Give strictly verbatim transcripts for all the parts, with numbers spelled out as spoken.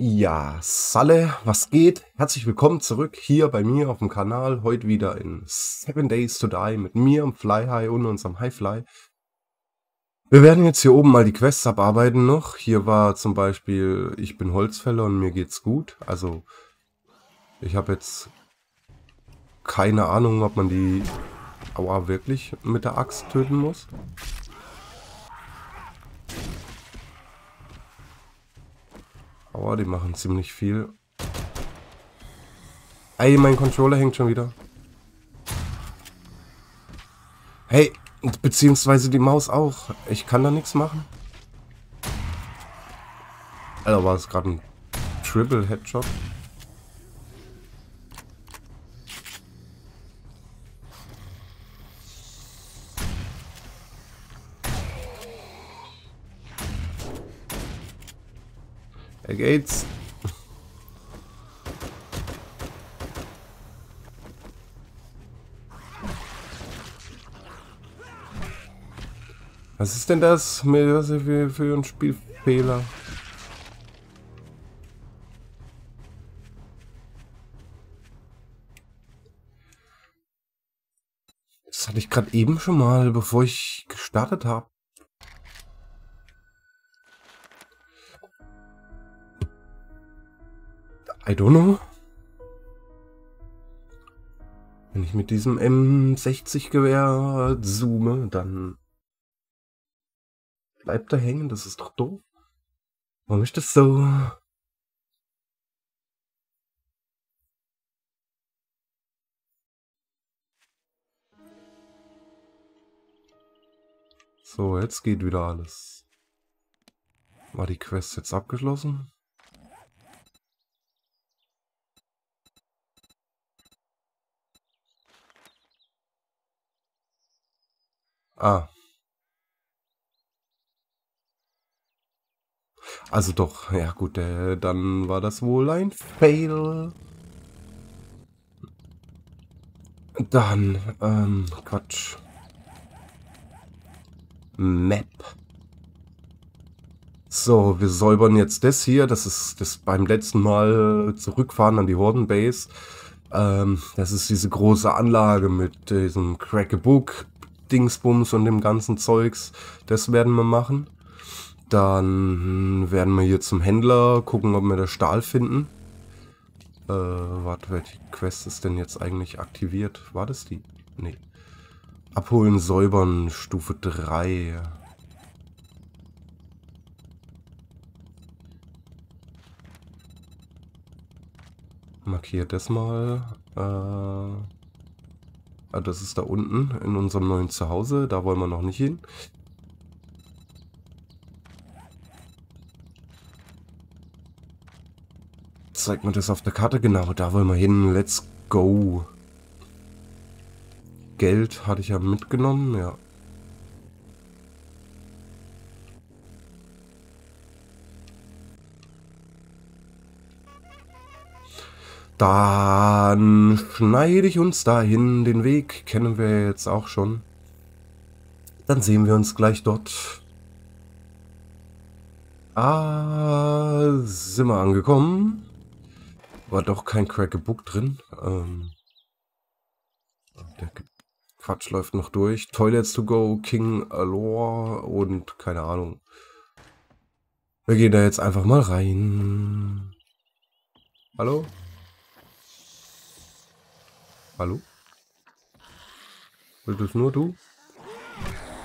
Ja, Salle, was geht? Herzlich willkommen zurück hier bei mir auf dem Kanal. Heute wieder in seven Days to Die mit mir, dem Fly High und unserem Highfly. Wir werden jetzt hier oben mal die Quests abarbeiten noch. Hier war zum Beispiel, ich bin Holzfäller und mir geht's gut. Also, ich habe jetzt keine Ahnung, ob man die Aua wirklich mit der Axt töten muss. Aua, die machen ziemlich viel. Ey, mein Controller hängt schon wieder. Hey, beziehungsweise die Maus auch. Ich kann da nichts machen. Alter, war das gerade ein Triple Headshot? Da geht's. Was ist denn das? Was ist für, für ein Spielfehler? Das hatte ich gerade eben schon mal, bevor ich gestartet habe. I don't know. Wenn ich mit diesem M sechzig Gewehr zoome, dann bleibt er hängen. Das ist doch doof. Warum ist das so? So, jetzt geht wieder alles. War die Quest jetzt abgeschlossen? Ah. Also doch, ja gut, äh, dann war das wohl ein Fail. Dann, ähm, Quatsch. Map. So, wir säubern jetzt das hier. Das ist das beim letzten Mal zurückfahren an die Hordenbase. Ähm, das ist diese große Anlage mit diesem Crack-a-Book Dingsbums und dem ganzen Zeugs. Das werden wir machen. Dann werden wir hier zum Händler gucken, ob wir da Stahl finden. Äh, warte, welche Quest ist denn jetzt eigentlich aktiviert? War das die? Nee. Abholen, säubern, Stufe drei. Markiere das mal. Äh... Ah, das ist da unten in unserem neuen Zuhause. Da wollen wir noch nicht hin. Zeigt mir das auf der Karte. Genau, da wollen wir hin. Let's go. Geld hatte ich ja mitgenommen, ja. Dann schneide ich uns dahin. Den Weg kennen wir jetzt auch schon. Dann sehen wir uns gleich dort. Ah, sind wir angekommen. War doch kein Crack-a-Book drin. Ähm, der Quatsch läuft noch durch. Toilets to go, King Allure und keine Ahnung. Wir gehen da jetzt einfach mal rein. Hallo? Hallo? Bist das nur du?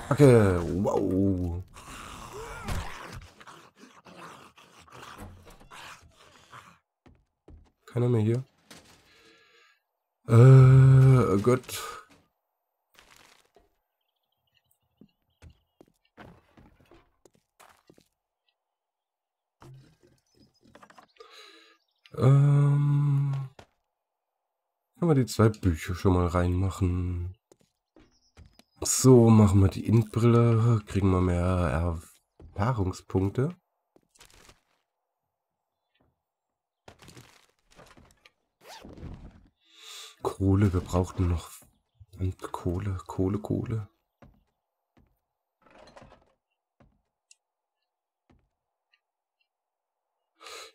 Okay, wow. Keiner mehr hier. Äh, Gott. Ähm... wir die zwei Bücher schon mal reinmachen. So, machen wir die Int-Brille, kriegen wir mehr Erfahrungspunkte. Kohle, wir brauchten noch und Kohle, Kohle, Kohle.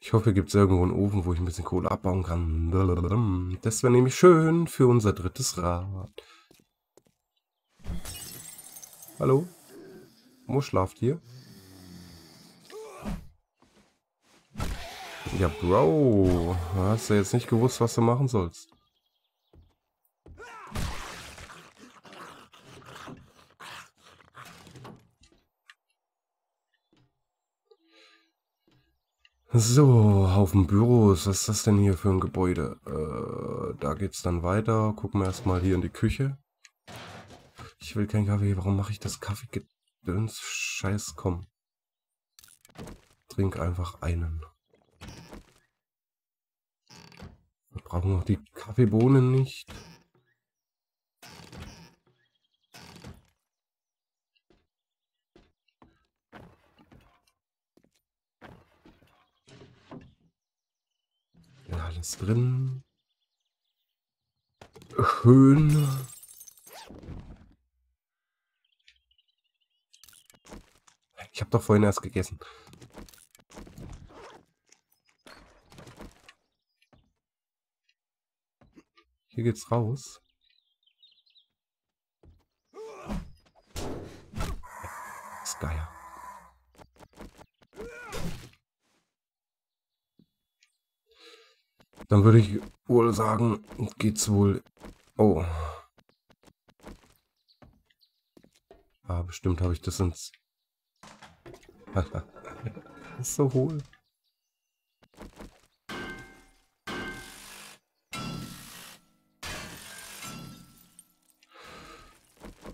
Ich hoffe, hier gibt es irgendwo einen Ofen, wo ich ein bisschen Kohle abbauen kann. Das wäre nämlich schön für unser drittes Rad. Hallo? Wo schlaft ihr? Ja, Bro. Hast du jetzt nicht gewusst, was du machen sollst? So, Haufen Büros. Was ist das denn hier für ein Gebäude? Äh, da geht's dann weiter. Gucken wir erstmal hier in die Küche. Ich will keinen Kaffee. Warum mache ich das Kaffee-Gedöns? Scheiß, komm. Trink einfach einen. Wir brauchen noch die Kaffeebohnen nicht. Ja, alles drin. Schön. Ich habe doch vorhin erst gegessen. Hier geht's raus. Das ist geil. Dann würde ich wohl sagen, geht's wohl. Oh. Ah, bestimmt habe ich das ins. Ist so hohl.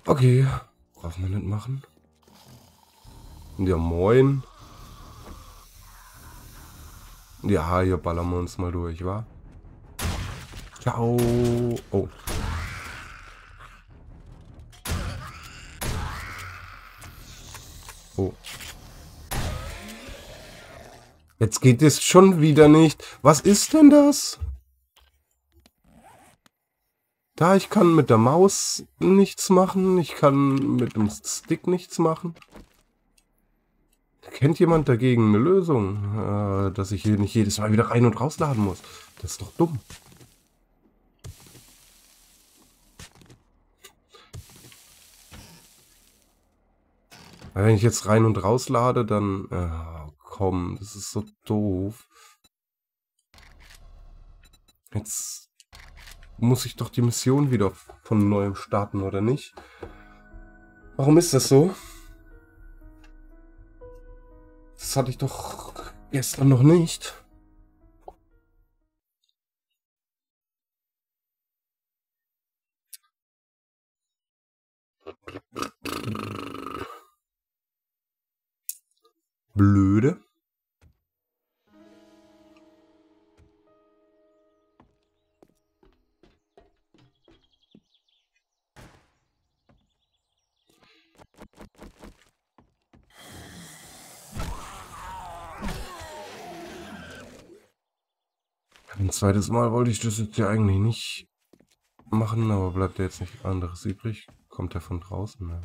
Okay, brauchen wir nicht machen. Ja, moin. Ja, hier ballern wir uns mal durch, wa? Ciao. Oh. Oh. Jetzt geht es schon wieder nicht. Was ist denn das? Da, ich kann mit der Maus nichts machen. Ich kann mit dem Stick nichts machen. Kennt jemand dagegen eine Lösung? Äh, dass ich hier nicht jedes Mal wieder rein- und rausladen muss. Das ist doch dumm. Weil wenn ich jetzt rein- und rauslade, dann... Äh, komm, das ist so doof. Jetzt... muss ich doch die Mission wieder von neuem starten, oder nicht? Warum ist das so? Das hatte ich doch gestern noch nicht. Blöde. Ein zweites Mal wollte ich das jetzt ja eigentlich nicht machen, aber bleibt ja jetzt nicht anderes übrig. Kommt ja von draußen. Ne?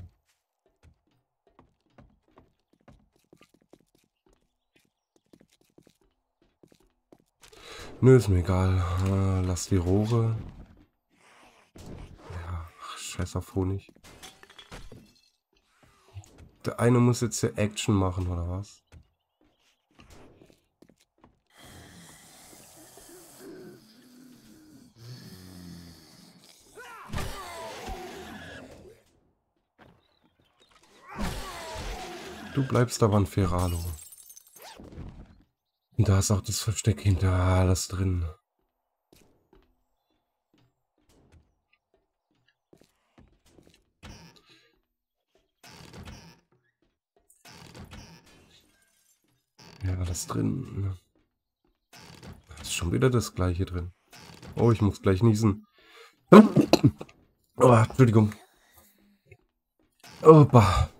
Nö, ist mir egal. Äh, lass die Rohre. Ja, ach, scheiß auf Honig. Der eine muss jetzt hier Action machen, oder was? Du bleibst aber ein Feralo. Und da ist auch das Versteck hinter alles drin. Ja, alles drin. Da ist schon wieder das Gleiche drin. Oh, ich muss gleich niesen. Oh, Entschuldigung. Opa.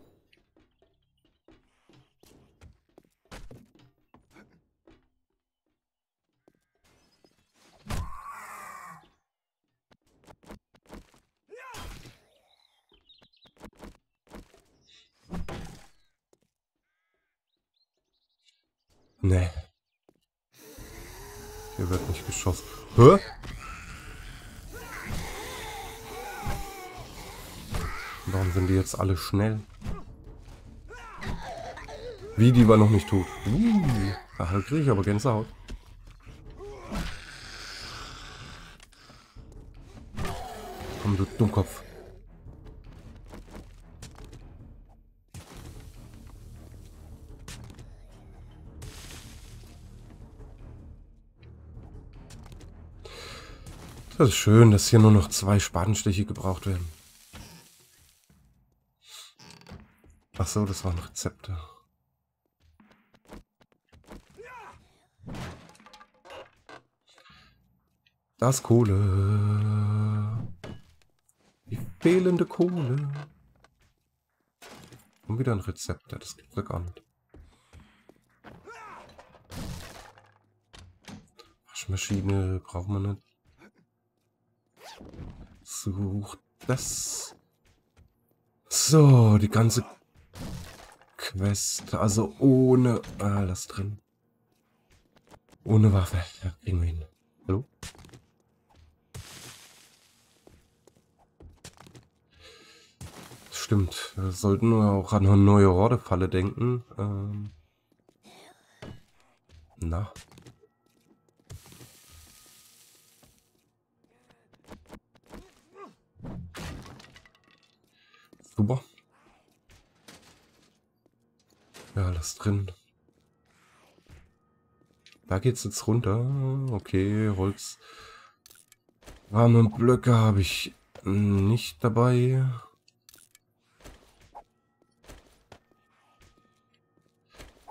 Nee. Hier wird nicht geschossen. Hä? Warum sind die jetzt alle schnell? Wie, die war noch nicht tot. Uh, da kriege ich aber Gänsehaut. Komm, du Dummkopf. Das ist schön, dass hier nur noch zwei Spatenstiche gebraucht werden. Ach so, das waren Rezepte. Das Kohle. Die fehlende Kohle. Und wieder ein Rezept, das gibt's ja gar nicht. Waschmaschine braucht man nicht. Sucht das. So, die ganze Quest. Also ohne alles drin. Ohne Waffe. Ja, kriegen wir hin. Hallo? Stimmt, wir sollten nur auch an eine neue Horde-Falle denken. Ähm Na. Super. Ja, alles drin. Da geht's jetzt runter. Okay, Holz. Warme Blöcke habe ich nicht dabei.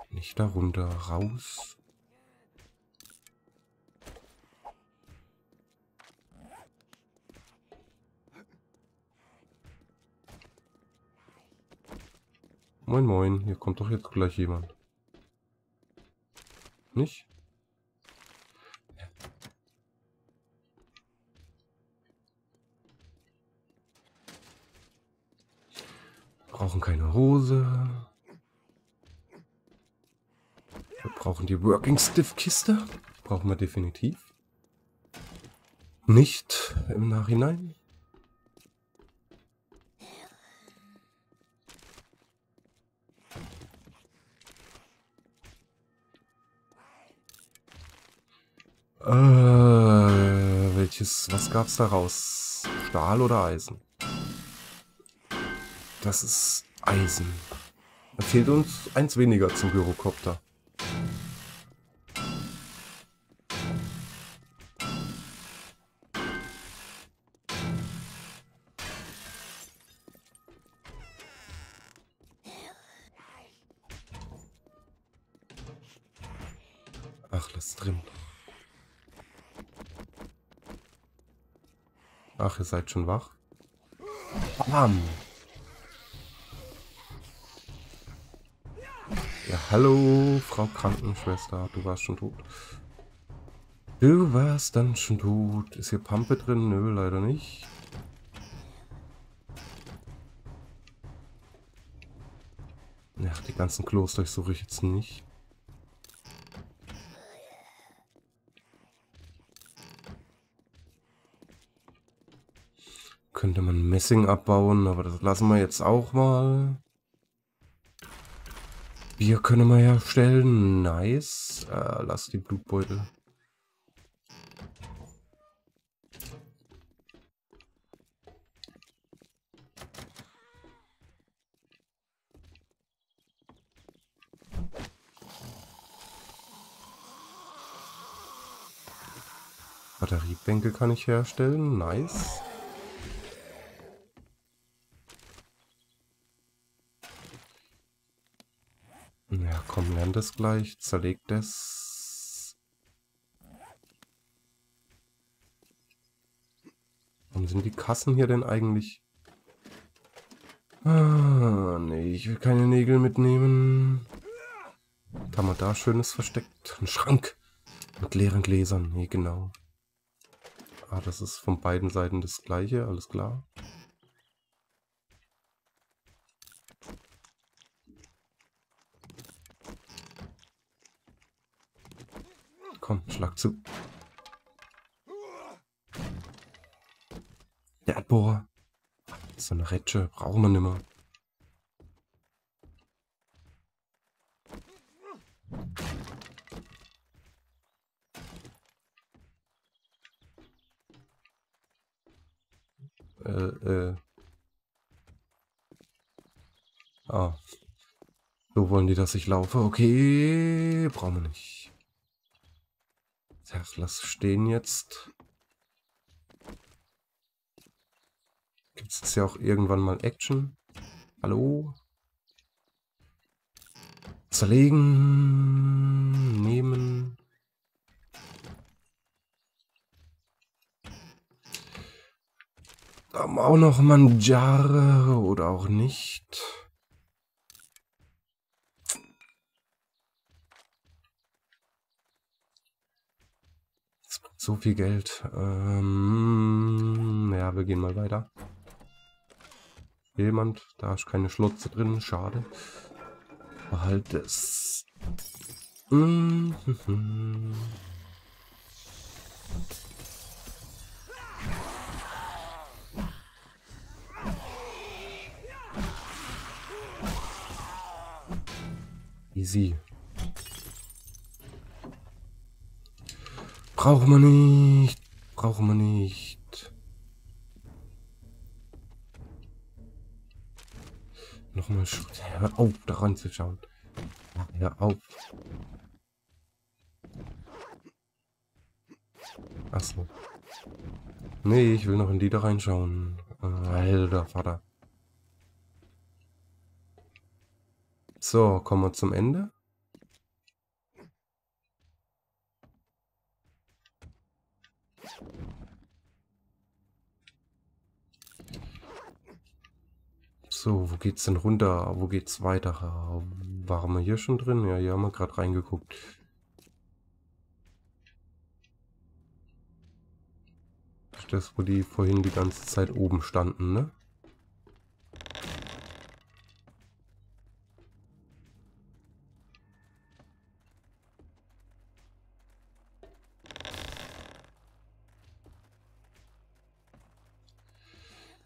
Nicht darunter raus. Moin moin, hier kommt doch jetzt gleich jemand. Nicht? Wir brauchen keine Hose. Wir brauchen die Working Stiff Kiste. Brauchen wir definitiv. Nicht im Nachhinein. Äh, welches, was gab's da raus? Stahl oder Eisen? Das ist Eisen. Da fehlt uns eins weniger zum Gyrocopter. Ach, lass drin. Ach, ihr seid schon wach. Bam. Ja, hallo, Frau Krankenschwester. Du warst schon tot. Du warst dann schon tot. Ist hier Pampe drin? Nö, leider nicht. Ja, die ganzen Klos durchsuche ich jetzt nicht. Könnte man Messing abbauen, aber das lassen wir jetzt auch mal. Bier können wir herstellen. Nice. Äh, lass die Blutbeutel. Batteriebänke kann ich herstellen. Nice. Komm, lernt es gleich, zerlegt es. Warum sind die Kassen hier denn eigentlich? Ah, nee, ich will keine Nägel mitnehmen. Was haben wir da Schönes versteckt? Ein Schrank mit leeren Gläsern. Nee, genau. Ah, das ist von beiden Seiten das Gleiche, alles klar. Komm, schlag zu. Boah. So eine Rätsche brauchen wir nicht mehr. Äh, äh. Ah. So wollen die, dass ich laufe. Okay, brauchen wir nicht. Das lass stehen jetzt. Gibt es jetzt ja auch irgendwann mal Action? Hallo? Zerlegen. Nehmen. Da haben wir auch noch Manjare oder auch nicht. Das bringt so viel Geld. Ähm, ja, wir gehen mal weiter. Jemand, da ist keine Schlotze drin, schade. Behalt es. Mm-hmm. Easy. Brauchen wir nicht. Brauchen wir nicht. Nochmal hör auf, da ranzuschauen. Hör auf. Achso. Nee, ich will noch in die da reinschauen. Alter Vater. So, kommen wir zum Ende. So, wo geht's denn runter? Wo geht's weiter? Waren wir hier schon drin? Ja, hier haben wir gerade reingeguckt. Ist das, wo die vorhin die ganze Zeit oben standen, ne?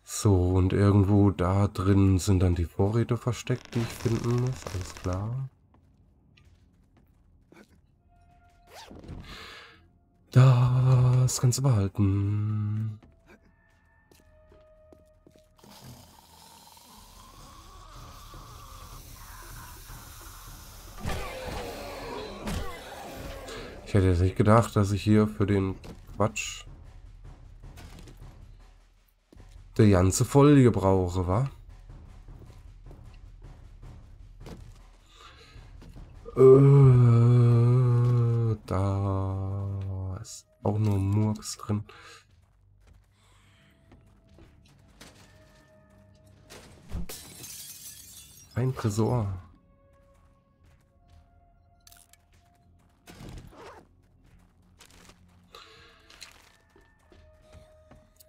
So, und irgendwo da drin sind dann die Vorräte versteckt, die ich finden muss. Alles klar. Das kannst du behalten. Ich hätte jetzt nicht gedacht, dass ich hier für den Quatsch die ganze Folge brauche, wa? Äh, da ist auch nur Murks drin. Ein Tresor.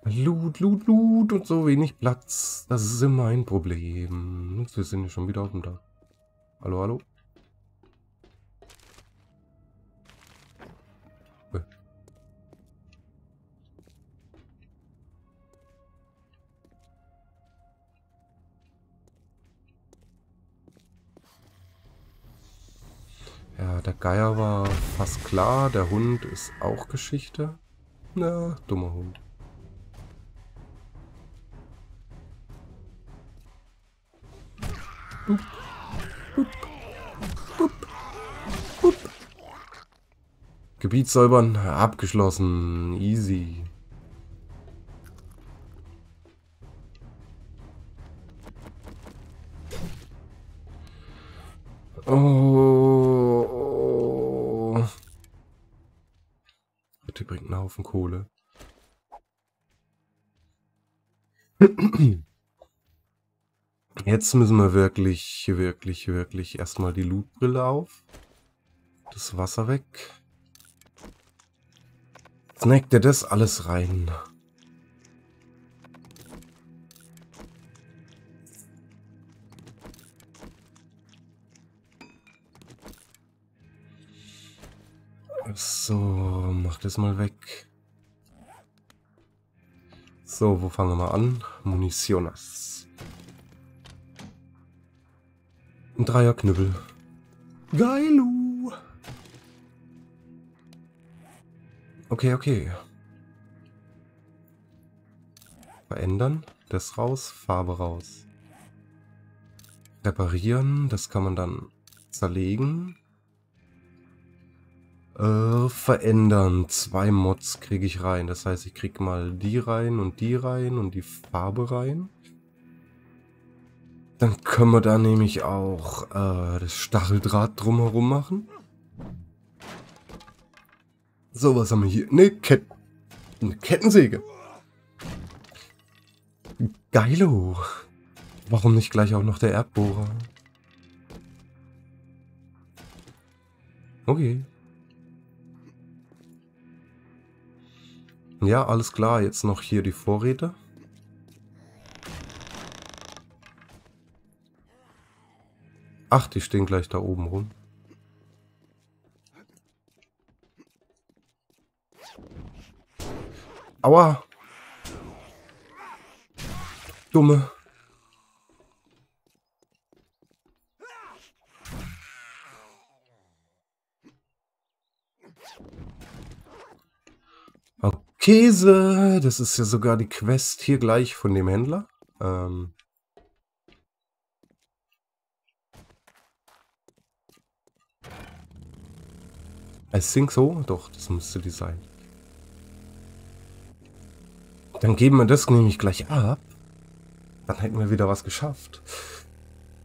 Loot, Loot, Loot und so wenig Platz. Das ist immer ein Problem. Wir sind ja schon wieder auf dem Dach. Hallo, hallo? Ja, der Geier war fast klar. Der Hund ist auch Geschichte. Na, dummer Hund. Boop. Boop. Boop. Boop. Gebiet säubern, abgeschlossen, easy. Oh. Bitte bringt einen Haufen Kohle. Jetzt müssen wir wirklich, wirklich, wirklich erstmal die Lootbrille auf. Das Wasser weg. Snackt er das alles rein. So, mach das mal weg. So, wo fangen wir an? Munitionas. Ein Dreierknüppel. Geilu! Okay, okay. Verändern. Das raus, Farbe raus. Reparieren. Das kann man dann zerlegen. Äh, verändern. Zwei Mods kriege ich rein. Das heißt, ich kriege mal die rein und die rein und die Farbe rein. Dann können wir da nämlich auch äh, das Stacheldraht drumherum machen. So, was haben wir hier? Eine Kette. Eine Kettensäge. Geilo. Warum nicht gleich auch noch der Erdbohrer? Okay. Ja, alles klar. Jetzt noch hier die Vorräte. Ach, die stehen gleich da oben rum. Aua! Dumme. Käse, das ist ja sogar die Quest hier gleich von dem Händler. Ähm I think so. Doch, das müsste die sein. Dann geben wir das nämlich gleich ab. Dann hätten wir wieder was geschafft.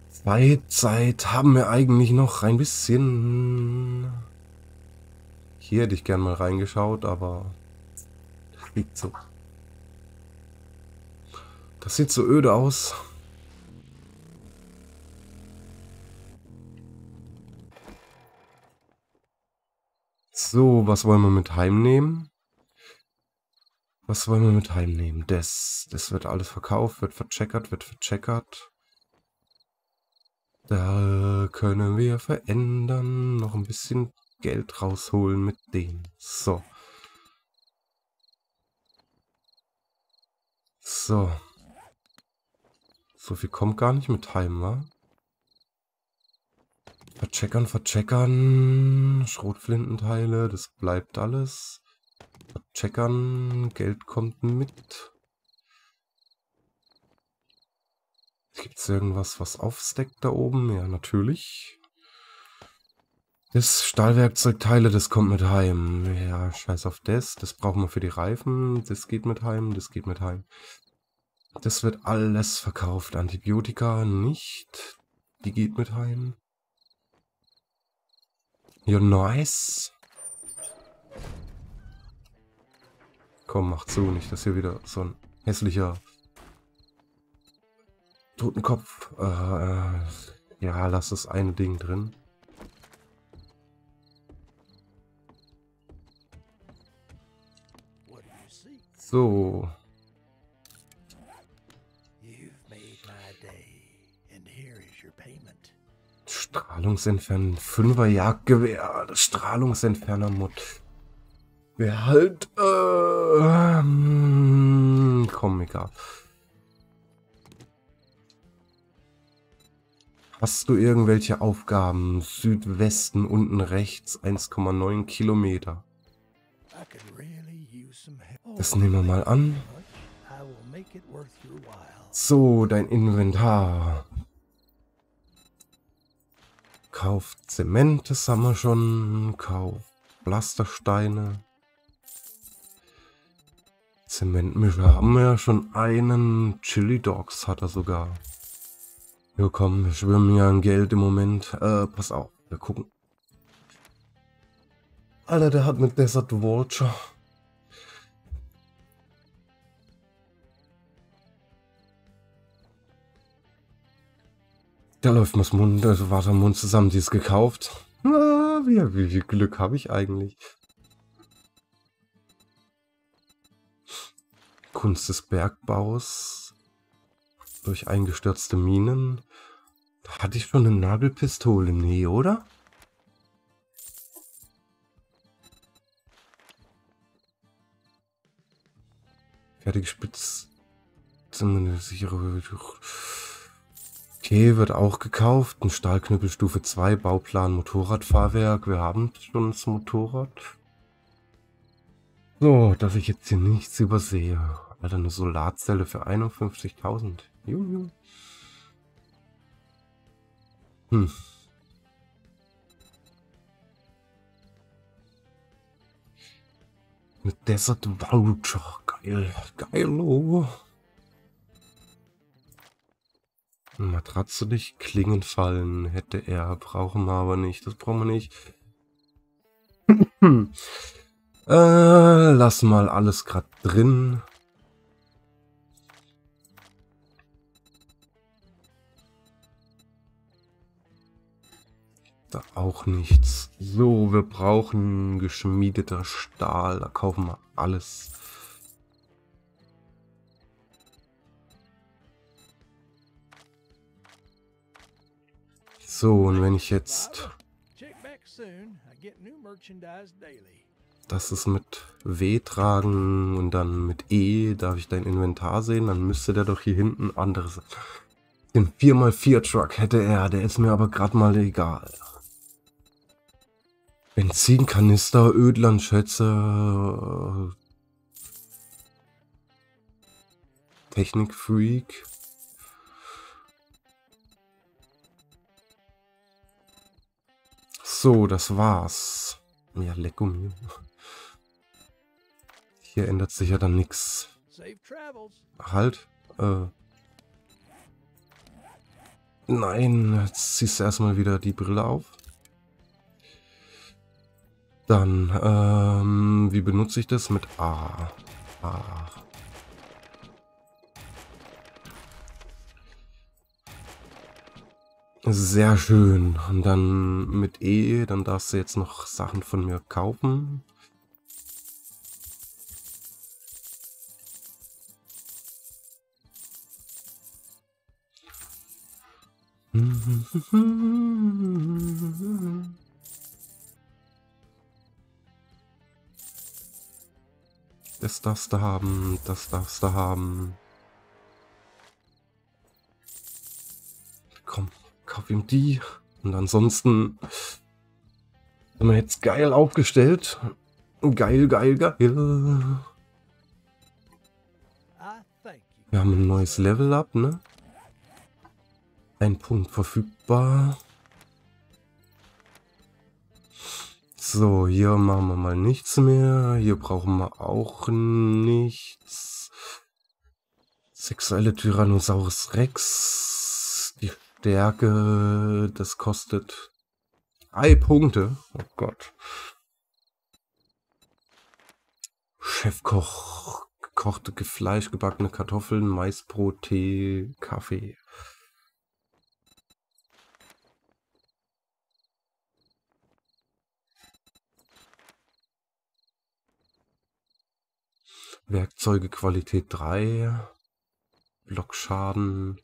Zwei Zeit haben wir eigentlich noch ein bisschen. Hier hätte ich gern mal reingeschaut, aber... Liegt so. Das sieht so öde aus. So, was wollen wir mit heimnehmen? Was wollen wir mit heimnehmen? Das, das wird alles verkauft, wird vercheckert, wird vercheckert. Da können wir verändern. Noch ein bisschen Geld rausholen mit denen. So. So. So viel kommt gar nicht mit heim, wa? Vercheckern, vercheckern. Schrotflintenteile, das bleibt alles. Vercheckern, Geld kommt mit. Gibt es irgendwas, was aufsteckt da oben? Ja, natürlich. Das Stahlwerkzeugteile, das kommt mit heim. Ja, scheiß auf das. Das brauchen wir für die Reifen. Das geht mit heim, das geht mit heim. Das wird alles verkauft. Antibiotika nicht. Die geht mit heim. Ja, nice. Komm, mach zu. Nicht, dass hier wieder so ein hässlicher Totenkopf. Äh, ja, lass das eine Ding drin. So. Strahlungsentferner. Fünfer Jagdgewehr. Strahlungsentferner Mod. Wer halt. Äh, mm, komm, egal. Hast du irgendwelche Aufgaben? Südwesten unten rechts. eins Komma neun Kilometer. Das nehmen wir mal an. So, dein Inventar. Kauf Zement, das haben wir schon. Kauf Pflastersteine. Zementmischer haben wir ja schon einen. Chili Dogs hat er sogar. Ja komm, wir schwimmen ja an Geld im Moment. Äh, pass auf, wir gucken. Alter, der hat mit Desert Watcher. Da läuft mir das Mund, also war der Mund zusammen, die ist gekauft. Ah, wie, wie viel Glück habe ich eigentlich? Kunst des Bergbaus. Durch eingestürzte Minen. Hatte ich schon eine Nagelpistole? Nee, oder? Fertige Spitze, sichere. Okay, wird auch gekauft. Ein Stahlknüppel Stufe zwei, Bauplan, Motorradfahrwerk. Wir haben schon das Motorrad. So, dass ich jetzt hier nichts übersehe. Alter, eine Solarzelle für einundfünfzigtausend. Hm. Eine Desert Voucher. Geil. Geilo. Matratze nicht. Klingen fallen hätte er. Brauchen wir aber nicht. Das brauchen wir nicht. Äh, lass mal alles gerade drin. Da auch nichts. So, wir brauchen geschmiedeter Stahl. Da kaufen wir alles. So, und wenn ich jetzt... Das ist mit W tragen und dann mit E. Darf ich dein Inventar sehen? Dann müsste der doch hier hinten anderes... Den vier mal vier Truck hätte er. Der ist mir aber gerade mal egal. Benzinkanister, Ödlandschätze, Technikfreak. So, das war's. Ja, leck um hier. Hier ändert sich ja dann nichts. Halt. Äh. Nein, jetzt ziehst du erstmal wieder die Brille auf. Dann, ähm, wie benutze ich das? Mit A. A. Sehr schön. Und dann mit E, dann darfst du jetzt noch Sachen von mir kaufen. Das darfst du haben, das darfst du haben. Komm, kauf ihm die. Und ansonsten sind wir jetzt geil aufgestellt. Geil, geil, geil. Wir haben ein neues Level-Up, ne? Ein Punkt verfügbar. So, hier machen wir mal nichts mehr. Hier brauchen wir auch nichts. Sexuelle Tyrannosaurus Rex. Die Stärke, das kostet drei Punkte. Oh Gott. Chefkoch. Gekochte Fleisch, gebackene Kartoffeln, Maisbrot, Tee, Kaffee. Werkzeuge Qualität drei, Blockschaden.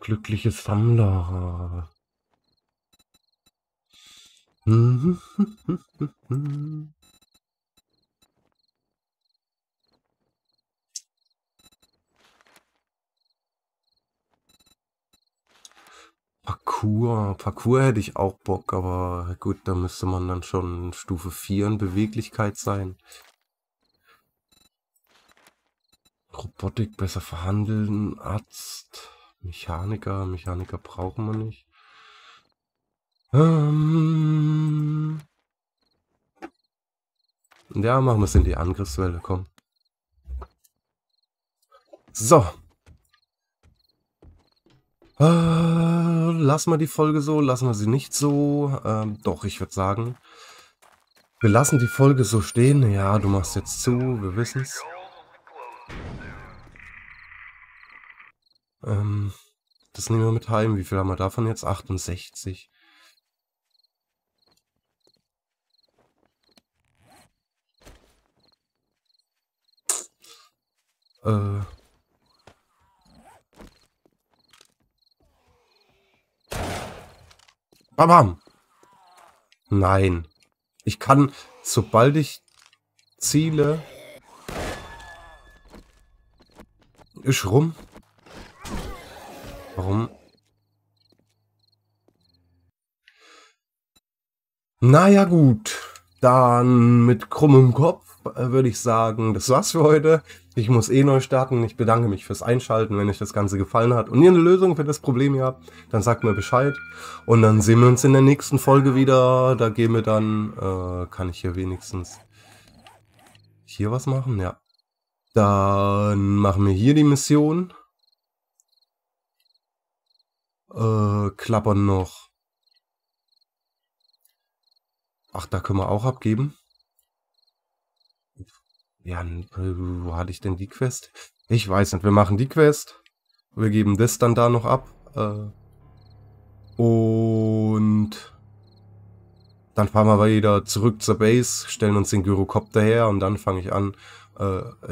Glückliche Sammler. Parkour. Parkour hätte ich auch Bock, aber gut, da müsste man dann schon Stufe vier in Beweglichkeit sein. Robotik, besser verhandeln, Arzt, Mechaniker, Mechaniker brauchen wir nicht. Ähm ja, machen wir es in die Angriffswelle, komm. So. Uh, lassen wir die Folge so, lassen wir sie nicht so. Uh, doch, ich würde sagen, wir lassen die Folge so stehen. Ja, du machst jetzt zu, wir wissen es. Um, das nehmen wir mit heim. Wie viel haben wir davon jetzt? achtundsechzig. Äh... Uh. Bam, bam. Nein. Ich kann, sobald ich ziele... Ist rum. Warum? Naja gut, dann mit krummem Kopf äh, würde ich sagen, das war's für heute. Ich muss eh neu starten. Ich bedanke mich fürs Einschalten, wenn euch das Ganze gefallen hat. Und ihr eine Lösung für das Problem hier habt, dann sagt mir Bescheid. Und dann sehen wir uns in der nächsten Folge wieder. Da gehen wir dann, äh, kann ich hier wenigstens hier was machen? Ja. Dann machen wir hier die Mission. Äh, klappern noch. Ach, da können wir auch abgeben. Ja, wo hatte ich denn die Quest? Ich weiß nicht, wir machen die Quest. Wir geben das dann da noch ab. Und dann fahren wir wieder zurück zur Base, stellen uns den Gyrocopter her und dann fange ich an,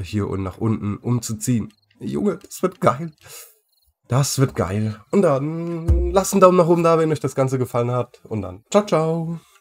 hier und nach unten umzuziehen. Junge, das wird geil. Das wird geil. Und dann lasst einen Daumen nach oben da, wenn euch das Ganze gefallen hat. Und dann ciao, ciao.